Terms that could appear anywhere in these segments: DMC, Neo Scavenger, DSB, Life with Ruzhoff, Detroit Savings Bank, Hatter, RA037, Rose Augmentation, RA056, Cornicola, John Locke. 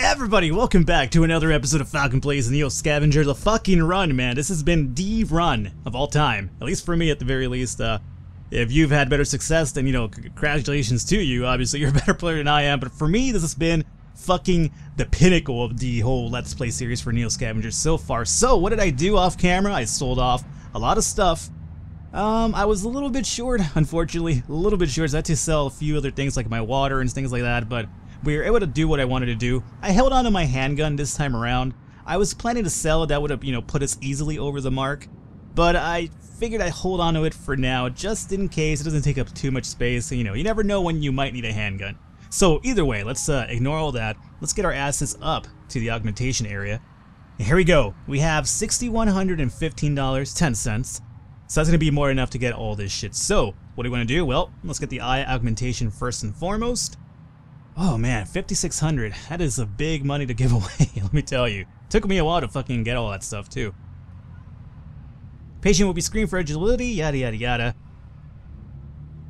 Everybody, welcome back to another episode of Falcon Plays Neo Scavenger. The fucking run, man. This has been the run of all time. At least for me, at the very least. If you've had better success, then, you know, congratulations to you. Obviously, you're a better player than I am. But for me, this has been fucking the pinnacle of the whole Let's Play series for Neo Scavenger so far. So, what did I do off camera? I sold off a lot of stuff. I was a little bit short, unfortunately. A little bit short. So I had to sell a few other things like my water and things like that, but we were able to do what I wanted to do. I held on to my handgun this time around. I was planning to sell it. That would have, you know, put us easily over the mark. But I figured I'd hold on to it for now, just in case it doesn't take up too much space. You know, you never know when you might need a handgun. So either way, let's ignore all that. Let's get our assets up to the augmentation area. And here we go. We have $6,115.10. So that's going to be more than enough to get all this shit. So what do we want to do? Well, let's get the eye augmentation first and foremost. Oh man, 5,600, that is a big money to give away, let me tell you. Took me a while to fucking get all that stuff too. Patient will be screened for agility, yada yada yada.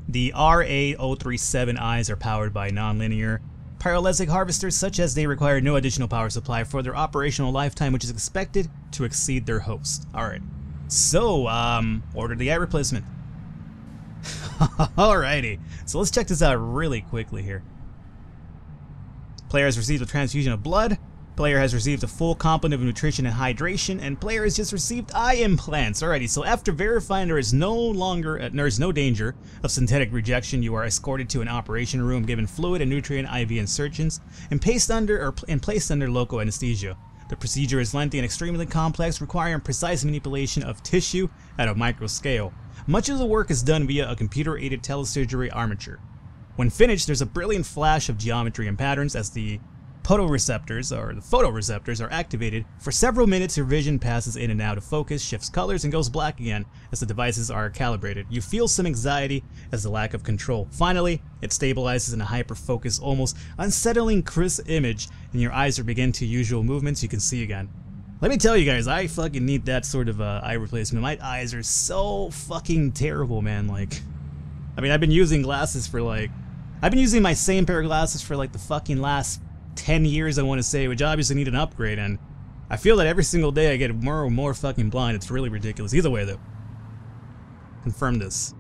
The RA037 eyes are powered by nonlinear pyrolytic harvesters such as they require no additional power supply for their operational lifetime, which is expected to exceed their host. Alright, so order the eye replacement. Alrighty, so let's check this out really quickly here. Player has received a transfusion of blood, player has received a full complement of nutrition and hydration, and player has just received eye implants. Alrighty, so after verifying there is no danger of synthetic rejection, you are escorted to an operation room, given fluid and nutrient IV insertions, and placed under local anesthesia. The procedure is lengthy and extremely complex, requiring precise manipulation of tissue at a micro scale. Much of the work is done via a computer-aided telesurgery armature. When finished, there's a brilliant flash of geometry and patterns as the photoreceptors are activated. For several minutes, your vision passes in and out of focus, shifts colors, and goes black again as the devices are calibrated. You feel some anxiety as the lack of control. Finally, it stabilizes in a hyper-focused, almost unsettling crisp image, and your eyes are begin to usual movements you can see again. Let me tell you guys, I fucking need that sort of eye replacement. My eyes are so fucking terrible, man. Like, I mean, I've been using glasses for like, I've been using my same pair of glasses for like the fucking last 10 years, I want to say, which obviously need an upgrade, and I feel that every single day I get more and more fucking blind. It's really ridiculous. Either way, though. Confirm this.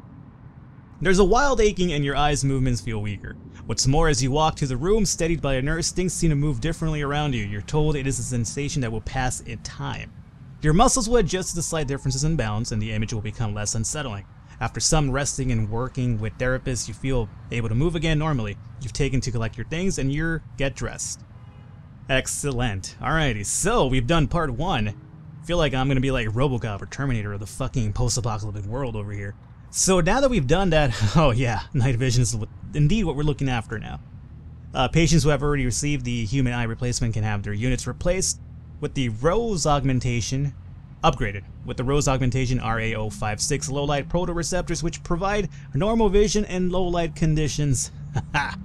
There's a wild aching and your eyes' movements feel weaker. What's more, as you walk through the room, steadied by a nurse, things seem to move differently around you. You're told it is a sensation that will pass in time. Your muscles will adjust to the slight differences in balance, and the image will become less unsettling. After some resting and working with therapists, you feel able to move again normally. You've taken to collect your things and you get dressed. Excellent. Alrighty, so we've done part one. I feel like I'm going to be like Robocop or Terminator of the fucking post-apocalyptic world over here. So now that we've done that, oh yeah, night vision is indeed what we're looking after now. Patients who have already received the human eye replacement can have their units replaced with the Rose Augmentation. Upgraded with the Rose Augmentation RA056 low light photoreceptors, which provide normal vision in low light conditions. Haha,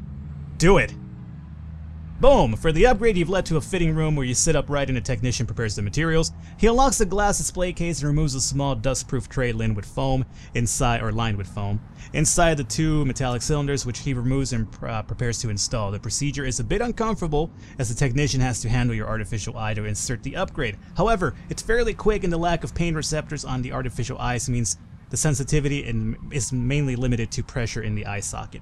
do it! Boom! For the upgrade, you've led to a fitting room where you sit upright and a technician prepares the materials. He unlocks a glass display case and removes a small dust-proof tray lined with foam. Inside the two metallic cylinders, which he removes and prepares to install. The procedure is a bit uncomfortable as the technician has to handle your artificial eye to insert the upgrade. However, it's fairly quick and the lack of pain receptors on the artificial eyes means the sensitivity is mainly limited to pressure in the eye socket.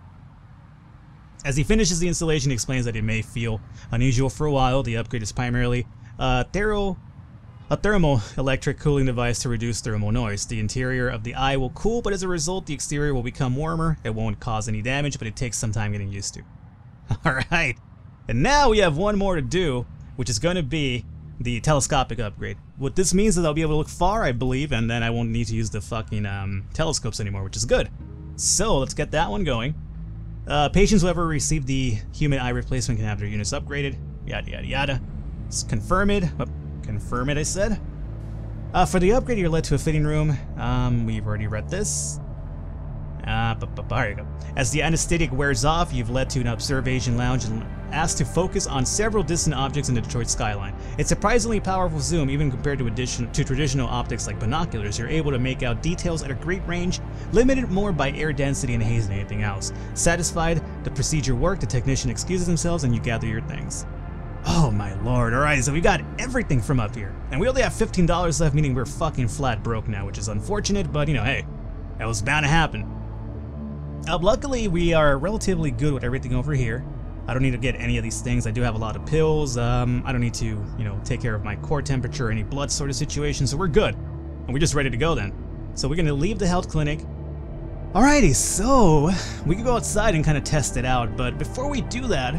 As he finishes the installation, he explains that it may feel unusual for a while. The upgrade is primarily a thermoelectric cooling device to reduce thermal noise. The interior of the eye will cool, but as a result, the exterior will become warmer. It won't cause any damage, but it takes some time getting used to. Alright, and now we have one more to do, which is going to be the telescopic upgrade. What this means is I'll be able to look far, I believe, and then I won't need to use the fucking telescopes anymore, which is good. So let's get that one going. Patients who ever received the human eye replacement can have their units upgraded. Yada yada yada. Let's confirm it. Oh, confirm it, I said. For the upgrade, you're led to a fitting room. We've already read this. There you go. As the anesthetic wears off, you've led to an observation lounge and asked to focus on several distant objects in the Detroit skyline. It's surprisingly powerful zoom, even compared to traditional optics like binoculars. You're able to make out details at a great range, limited more by air density and haze than anything else. Satisfied, the procedure worked, the technician excuses themselves, and you gather your things. Oh my lord. Alright, so we got everything from up here. And we only have $15 left, meaning we're fucking flat broke now, which is unfortunate, but you know, hey, that was bound to happen. Luckily, we are relatively good with everything over here. I don't need to get any of these things. I do have a lot of pills. I don't need to, you know, take care of my core temperature or any blood sort of situation, so we're good. And we're just ready to go then. So we're gonna leave the health clinic. Alrighty, so we can go outside and kind of test it out, but before we do that,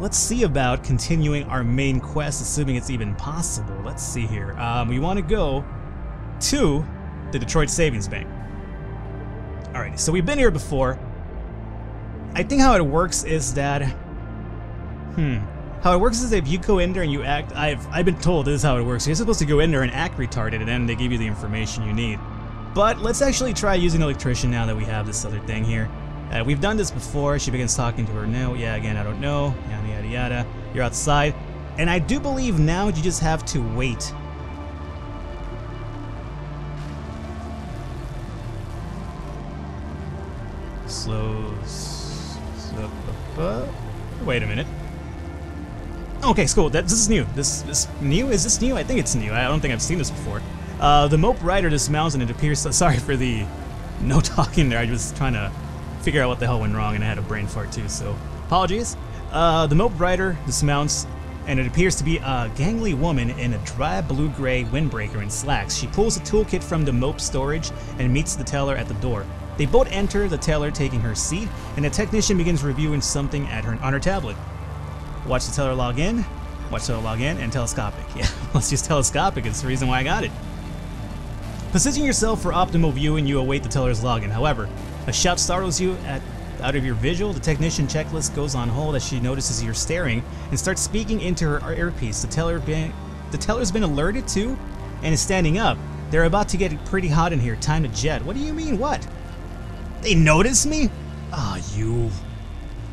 let's see about continuing our main quest, assuming it's even possible. Let's see here. We want to go to the Detroit Savings Bank. Alrighty, so we've been here before. I think how it works is that, how it works is if you go in there and you act, I've been told this is how it works. You're supposed to go in there and act retarded, and then they give you the information you need. But let's actually try using an electrician now that we have this other thing here. We've done this before. She begins talking to her. No, yeah, again, I don't know. Yada, yada, yada. You're outside. And I do believe now you just have to wait. Wait a minute. Okay, cool. This is new. This new? Is this new? I think it's new. I don't think I've seen this before. The mope rider dismounts and it appears. Sorry for the no talking there. I was trying to figure out what the hell went wrong and I had a brain fart too, so apologies. The mope rider dismounts and it appears to be a gangly woman in a dry blue-gray windbreaker and slacks. She pulls a toolkit from the mope storage and meets the teller at the door. They both enter, the teller taking her seat, and the technician begins reviewing something at on her tablet. Watch the teller log in, and telescopic. Yeah, let's just telescopic, it's the reason why I got it. Position yourself for optimal view and you await the teller's login. However, a shout startles you out of your visual. The technician checklist goes on hold as she notices you're staring and starts speaking into her earpiece. The teller's been alerted to and is standing up. They're about to get pretty hot in here. Time to jet. What do you mean, what? They noticed me? Ah, oh, you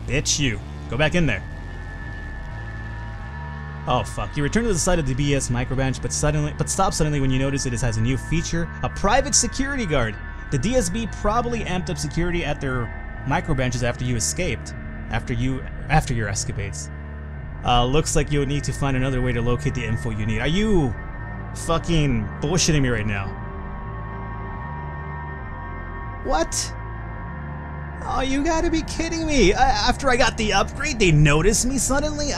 bitch, you. Go back in there. Oh fuck. You return to the side of the BS microbench, but stop suddenly when you notice it has a new feature, a private security guard. The DSB probably amped up security at their microbenches after you escaped. After your escapades. Looks like you'll need to find another way to locate the info you need. Are you fucking bullshitting me right now? What? Oh, you gotta be kidding me. After I got the upgrade, they noticed me suddenly?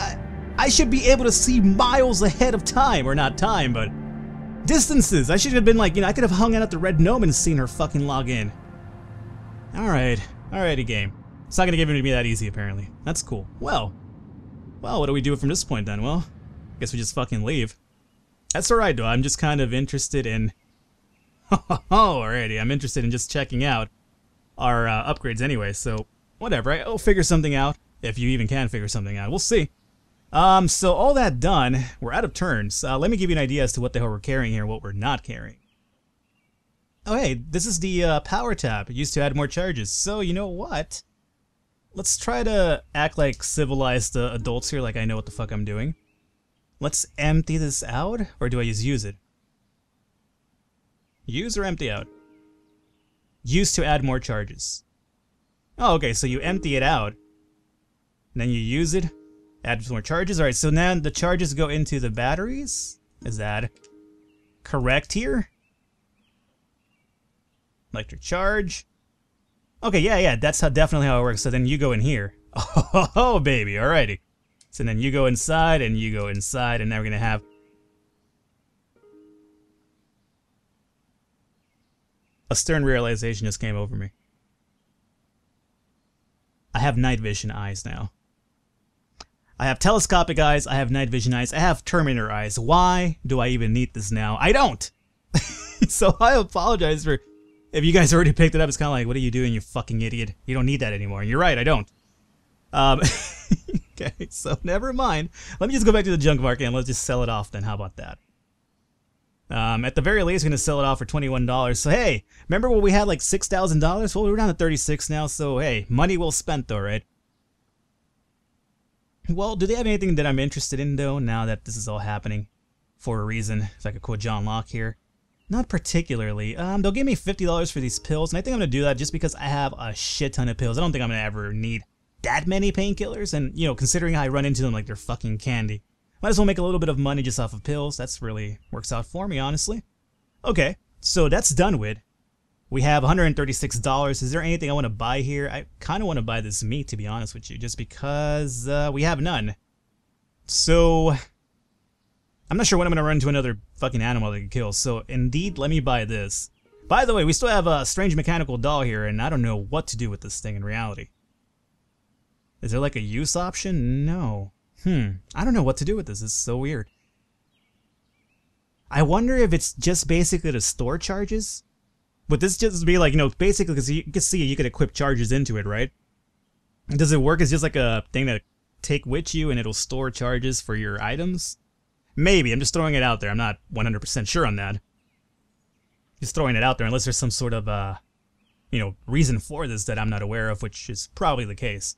I should be able to see miles ahead of time, or not time, but distances. I should have been like, you know, I could have hung out at the Red Gnome and seen her fucking log in. Alright, alrighty game. It's not gonna give it to me that easy, apparently. That's cool. Well, what do we do from this point then? Well, I guess we just fucking leave. That's alright though, I'm just kind of interested in... alrighty, I'm interested in just checking out our upgrades anyway, so whatever, I'll figure something out, if you even can figure something out, we'll see. So all that done, we're out of turns. Let me give you an idea as to what the hell we're carrying here and what we're not carrying. Oh hey, this is the power tab. It used to add more charges, so you know what? Let's try to act like civilized adults here, like I know what the fuck I'm doing. Let's empty this out, or do I just use it? Use or empty out? Use to add more charges. Oh, okay, so you empty it out, and then you use it, add more charges. Alright, so now the charges go into the batteries? Is that correct here? Electric charge. Okay, yeah, that's definitely how it works. So then you go in here. Oh, baby, alrighty. So then you go inside, and you go inside, and now we're gonna have... A stern realization just came over me. I have night vision eyes now. I have telescopic eyes, I have night vision eyes, I have Terminator eyes. Why do I even need this now? I don't! So I apologize for... If you guys already picked it up, it's kind of like, what are you doing, you fucking idiot? You don't need that anymore. And you're right, I don't. Okay, so never mind. Let me just go back to the junk market and let's just sell it off then. How about that? At the very least, we're gonna sell it off for $21. So hey, remember when we had like $6,000? Well, we're down to 36 now. So hey, money well spent, though, right? Well, do they have anything that I'm interested in though? Now that this is all happening, for a reason. If I could quote John Locke here, not particularly. They'll give me $50 for these pills, and I think I'm gonna do that just because I have a shit ton of pills. I don't think I'm gonna ever need that many painkillers, and, you know, considering how I run into them like they're fucking candy, might as well make a little bit of money just off of pills. That's really works out for me, honestly. Okay, so that's done with. We have $136. Is there anything I want to buy here? I kind of want to buy this meat, to be honest with you, just because we have none. So I'm not sure when I'm going to run into another fucking animal that I can kill, so indeed, let me buy this. By the way, we still have a strange mechanical doll here, and I don't know what to do with this thing in reality. Is there like a use option? No. I don't know what to do with this. It's so weird. I wonder if it's just basically to store charges? Would this just be like, you know, basically, because you can see you could equip charges into it, right? Does it work as just like a thing to take with you and it'll store charges for your items? Maybe. I'm just throwing it out there. I'm not 100% sure on that. Just throwing it out there, unless there's some sort of, you know, reason for this that I'm not aware of, which is probably the case.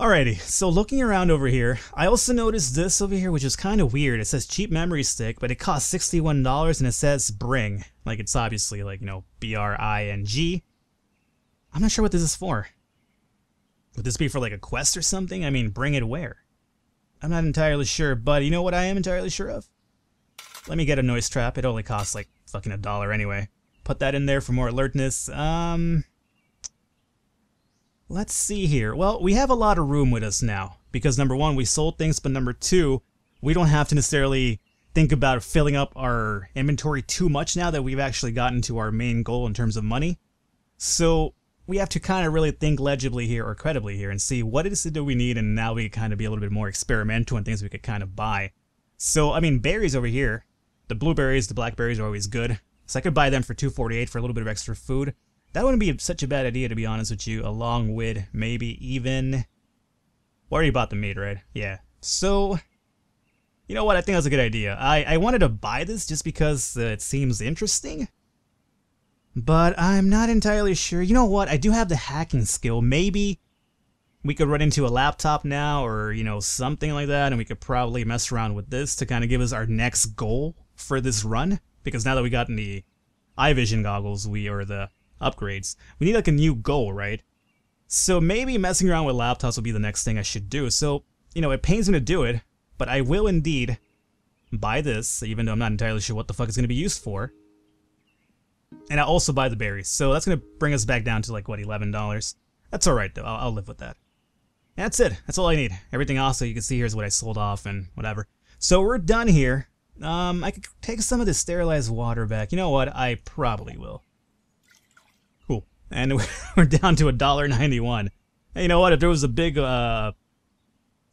Alrighty, so looking around over here, I also noticed this over here, which is kind of weird. It says cheap memory stick, but it costs $61, and it says bring. Like, it's obviously, like, you know, B-R-I-N-G. I'm not sure what this is for. Would this be for, like, a quest or something? I mean, bring it where? I'm not entirely sure, but you know what I am entirely sure of? Let me get a noise trap. It only costs, like, fucking $1 anyway. Put that in there for more alertness. Let's see here. Well, we have a lot of room with us now, because number one, we sold things, but number two, we don't have to necessarily think about filling up our inventory too much now that we've actually gotten to our main goal in terms of money. So we have to kind of really think legibly here, or credibly here, and see what it is that we need, and now we can kind of be a little bit more experimental and things we could kind of buy. So, I mean, berries over here, the blueberries, the blackberries are always good. So I could buy them for $2.48 for a little bit of extra food. That wouldn't be such a bad idea, to be honest with you, along with maybe even... We already bought the meat, right? Yeah. So, you know what? I think that's a good idea. I wanted to buy this just because it seems interesting, but I'm not entirely sure. You know what? I do have the hacking skill. Maybe we could run into a laptop now, or, you know, something like that, and we could probably mess around with this to kind of give us our next goal for this run, because now that we got in the eye vision goggles, we are the... upgrades. We need like a new goal, right? So maybe messing around with laptops will be the next thing I should do. So, you know, it pains me to do it, but I will indeed buy this, even though I'm not entirely sure what the fuck it's going to be used for. And I also buy the berries. So that's going to bring us back down to like, what, $11? That's alright though. I'll live with that. And that's it. That's all I need. Everything else that you can see here is what I sold off and whatever. So we're done here. I could take some of this sterilized water back. You know what? I probably will. And we're down to $1.91. And you know what? If there was a big, I'm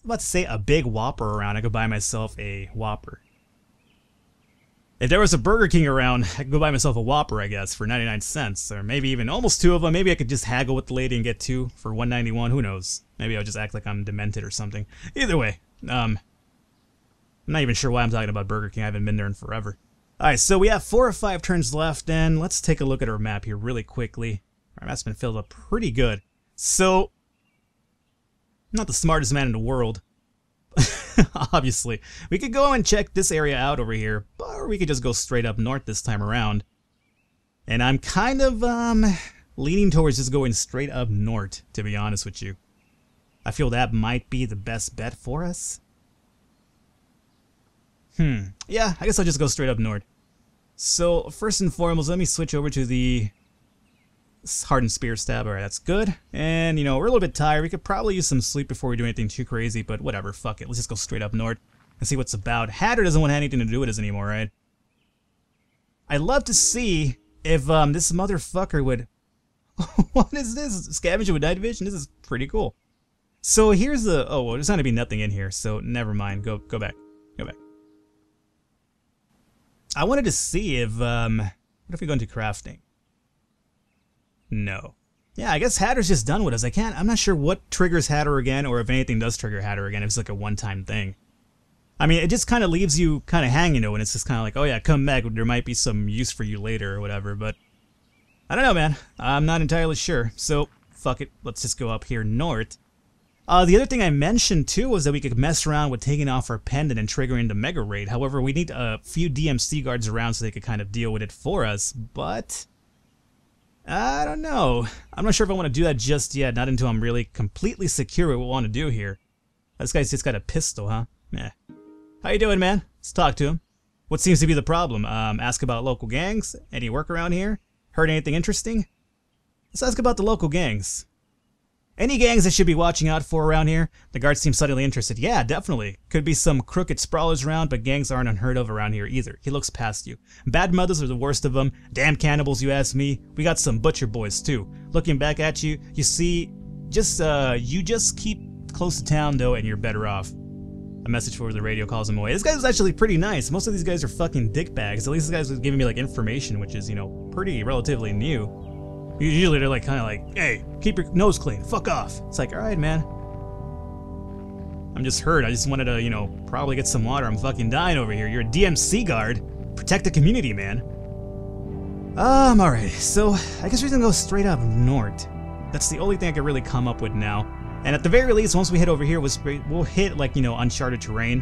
about to say a big Whopper around, I could buy myself a Whopper. If there was a Burger King around, I could go buy myself a Whopper, I guess, for 99 cents, or maybe even almost two of them. Maybe I could just haggle with the lady and get two for $1.91. Who knows? Maybe I'll just act like I'm demented or something. Either way, I'm not even sure why I'm talking about Burger King. I haven't been there in forever. Alright, so we have 4 or 5 turns left, and let's take a look at our map here really quickly. Our map's been filled up pretty good. So, not the smartest man in the world, obviously. We could go and check this area out over here, or we could just go straight up north this time around. And I'm kind of leaning towards just going straight up north, to be honest with you. I feel that might be the best bet for us. Yeah, I guess I'll just go straight up north. So, first and foremost, let me switch over to the hardened spear stab. Alright, that's good. And, you know, we're a little bit tired. We could probably use some sleep before we do anything too crazy, but whatever, fuck it. Let's just go straight up north and see what's about. Hatter doesn't want anything to do with us anymore, right? I'd love to see if this motherfucker would... What is this? Scavenger with night vision? This is pretty cool. So here's the... Oh, well, there's not going to be nothing in here, so never mind. Go back. Go back. I wanted to see if, what if we go into crafting? No. Yeah, I guess Hatter's just done with us. I'm not sure what triggers Hatter again, or if anything does trigger Hatter again, if it's like a one-time thing. I mean, it just kind of leaves you kind of hanging, though, and it's just kind of like, oh yeah, come back, there might be some use for you later or whatever, but... I don't know, man. I'm not entirely sure, so fuck it. Let's just go up here north. The other thing I mentioned, too, was that we could mess around with taking off our pendant and triggering the Mega Raid. However, we need a few DMC guards around so they could kind of deal with it for us, but... I don't know. I'm not sure if I want to do that just yet, not until I'm really completely secure what we want to do here. This guy's just got a pistol, huh? Meh. How you doing, man? Let's talk to him. What seems to be the problem? Ask about local gangs? Any work around here? Heard anything interesting? Let's ask about the local gangs. Any gangs I should be watching out for around here? The guards seem suddenly interested. Yeah, definitely. Could be some crooked sprawlers around, but gangs aren't unheard of around here either. He looks past you. Bad mothers are the worst of them. Damn cannibals, you ask me. We got some butcher boys too. Looking back at you, you see, you just keep close to town though, and you're better off. A message for the radio calls him away. This guy was actually pretty nice. Most of these guys are fucking dickbags. At least this guy was giving me like information, which is, you know, pretty relatively new. Usually they're like kind of like, hey, keep your nose clean, fuck off. It's like, all right, man. I'm just hurt. I just wanted to, you know, probably get some water. I'm fucking dying over here. You're a DMC guard. Protect the community, man. All right. So I guess we're gonna go straight up north. That's the only thing I could really come up with now. And at the very least, once we hit over here, we'll hit, like, you know, uncharted terrain.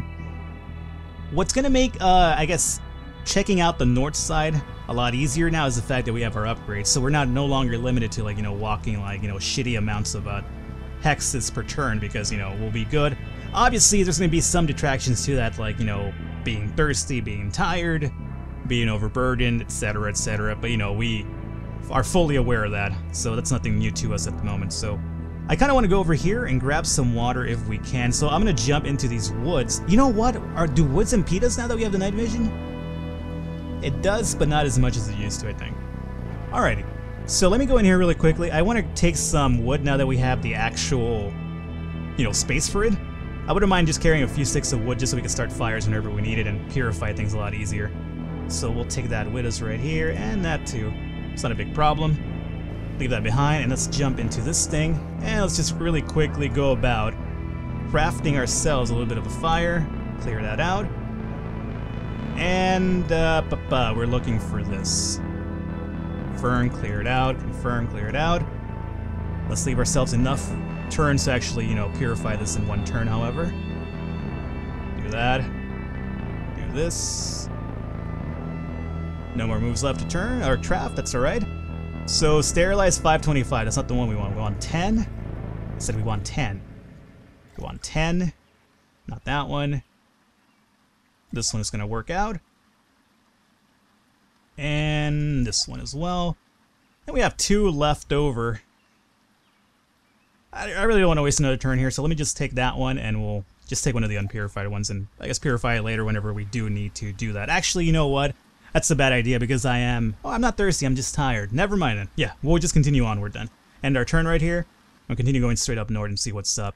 What's going to make, I guess, checking out the north side a lot easier now is the fact that we have our upgrades. So we're not no longer limited to, like, you know, walking, like, you know, shitty amounts of hexes per turn because, you know, we'll be good. Obviously, there's going to be some detractions to that, like, you know, being thirsty, being tired, being overburdened, etc., etc. But, you know, we are fully aware of that. So that's nothing new to us at the moment. So I kind of want to go over here and grab some water if we can, so I'm going to jump into these woods. You know what? Do woods impede us now that we have the night vision? It does, but not as much as it used to, I think. Alrighty, so let me go in here really quickly. I want to take some wood now that we have the actual, you know, space for it. I wouldn't mind just carrying a few sticks of wood just so we can start fires whenever we need it and purify things a lot easier. So we'll take that with us right here, and that too. It's not a big problem. Leave that behind, and let's jump into this thing, and let's just really quickly go about crafting ourselves a little bit of a fire. Clear that out, and we're looking for this. Confirm, clear it out. Confirm, clear it out. Let's leave ourselves enough turns to actually, you know, purify this in one turn. However, do that. Do this. No more moves left to turn or craft. That's all right. So sterilize 525, that's not the one we want. We want 10. I said we want 10. We want 10. Not that one. This one is going to work out. And this one as well. And we have two left over. I really don't want to waste another turn here, so let me just take that one, and we'll just take one of the unpurified ones and I guess purify it later whenever we do need to do that. Actually, you know what? That's a bad idea because I am... Oh, I'm not thirsty, I'm just tired. Never mind then. Yeah, we'll just continue onward then. End our turn right here. We'll continue going straight up north and see what's up.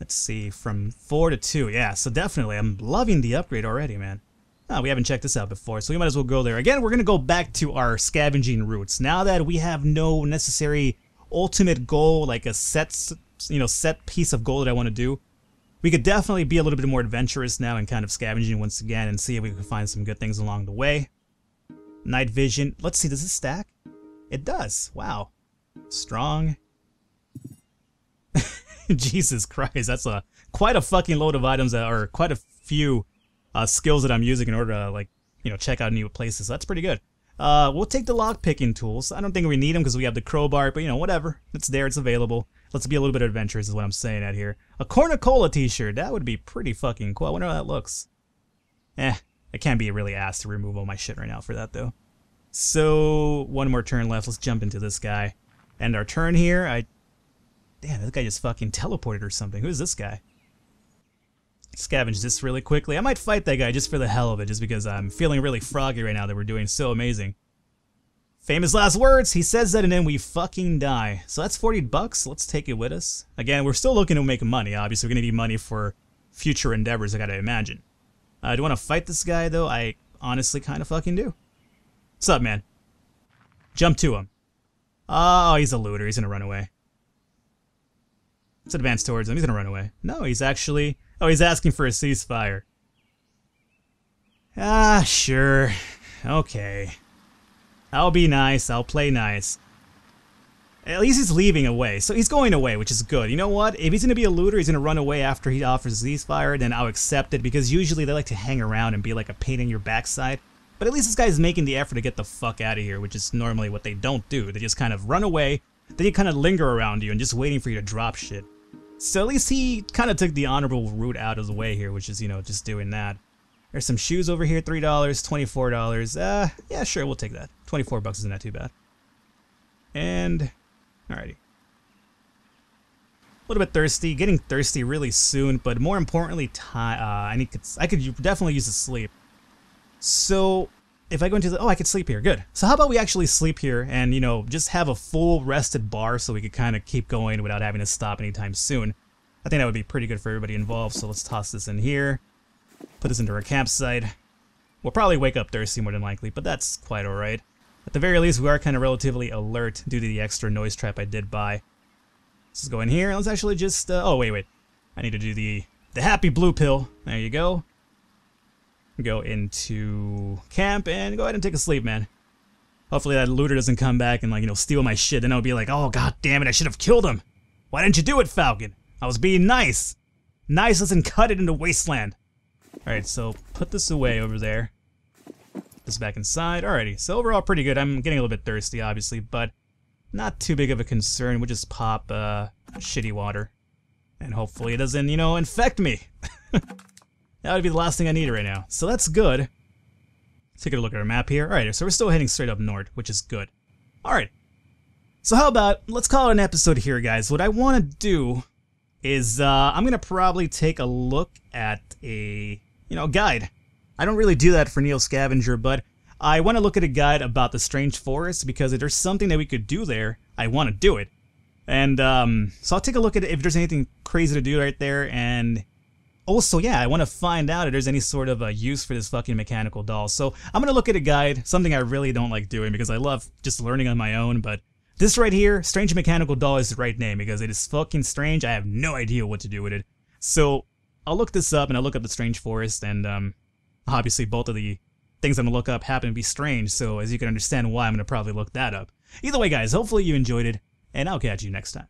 Let's see, from 4 to 2. Yeah, so definitely, I'm loving the upgrade already, man. Oh, we haven't checked this out before, so we might as well go there. Again, we're going to go back to our scavenging roots. Now that we have no necessary ultimate goal, like a set, you know, set piece of goal that I want to do, we could definitely be a little bit more adventurous now and kind of scavenging once again and see if we can find some good things along the way. Night vision. Let's see, does this stack? It does. Wow. Strong. Jesus Christ, that's quite a fucking load of items that are quite a few skills that I'm using in order to, like, you know, check out new places. That's pretty good. We'll take the lock picking tools. I don't think we need them because we have the crowbar, but, you know, whatever. It's there, it's available. Let's be a little bit adventurous is what I'm saying out here. A Cornicola t-shirt, that would be pretty fucking cool. I wonder how that looks. I can't be really asked to remove all my shit right now for that though. So, one more turn left. Let's jump into this guy. End our turn here. Damn, this guy just fucking teleported or something. Who's this guy? Scavenge this really quickly. I might fight that guy just for the hell of it, just because I'm feeling really froggy right now that we're doing so amazing. Famous last words, he says that and then we fucking die. So that's 40 bucks, let's take it with us. Again, we're still looking to make money, obviously. We're gonna need money for future endeavors, I gotta imagine. Do you wanna fight this guy though? I honestly kinda fucking do. What's up, man? Jump to him. Oh, he's a looter, he's gonna run away. Let's advance towards him, he's gonna run away. No, he's actually... Oh, he's asking for a ceasefire. Ah, sure. Okay. I'll be nice, I'll play nice. At least he's leaving away, so he's going away, which is good. You know what? If he's going to be a looter, he's going to run away after he offers ceasefire, then I'll accept it, because usually they like to hang around and be like a pain in your backside. But at least this guy's making the effort to get the fuck out of here, which is normally what they don't do. They just kind of run away, then you kind of linger around you and just waiting for you to drop shit. So at least he kind of took the honorable route out of the way here, which is, you know, just doing that. There's some shoes over here, $3, $24. Yeah, sure, we'll take that. 24 bucks isn't that too bad. And, alrighty. A little bit thirsty, getting thirsty really soon, but more importantly, I could definitely use the sleep. So, if I go into the, oh, I could sleep here, good. So how about we actually sleep here and, you know, just have a full rested bar so we could kind of keep going without having to stop anytime soon. I think that would be pretty good for everybody involved, so let's toss this in here. Put this into our campsite. We'll probably wake up thirsty more than likely, but that's quite alright. At the very least, we are kind of relatively alert due to the extra noise trap I did buy. Let's just go in here and let's actually just, oh, wait. I need to do the happy blue pill. There you go. Go into camp and go ahead and take a sleep, man. Hopefully that looter doesn't come back and, like, you know, steal my shit. Then I'll be like, oh, god damn it, I should have killed him. Why didn't you do it, Falcon? I was being nice. Nice doesn't cut it in the wasteland. Alright, so put this away over there. Put this back inside. Alrighty, so overall pretty good. I'm getting a little bit thirsty, obviously, but not too big of a concern. We'll just pop shitty water. And hopefully it doesn't, you know, infect me. That would be the last thing I need right now. So that's good. Let's take a look at our map here. Alright, so we're still heading straight up north, which is good. Alright. So how about, let's call it an episode here, guys. What I want to do is I'm going to probably take a look at a, you know, guide. I don't really do that for Neo Scavenger, but I want to look at a guide about the Strange Forest, because if there's something that we could do there, I want to do it. And so I'll take a look at if there's anything crazy to do right there, and also, yeah, I want to find out if there's any sort of a use for this fucking mechanical doll. So I'm going to look at a guide, something I really don't like doing because I love just learning on my own, but this right here, Strange Mechanical Doll, is the right name because it is fucking strange. I have no idea what to do with it. So I'll look this up, and I'll look up the Strange Forest, and obviously both of the things I'm going to look up happen to be strange, so as you can understand why I'm going to probably look that up. Either way, guys, hopefully you enjoyed it, and I'll catch you next time.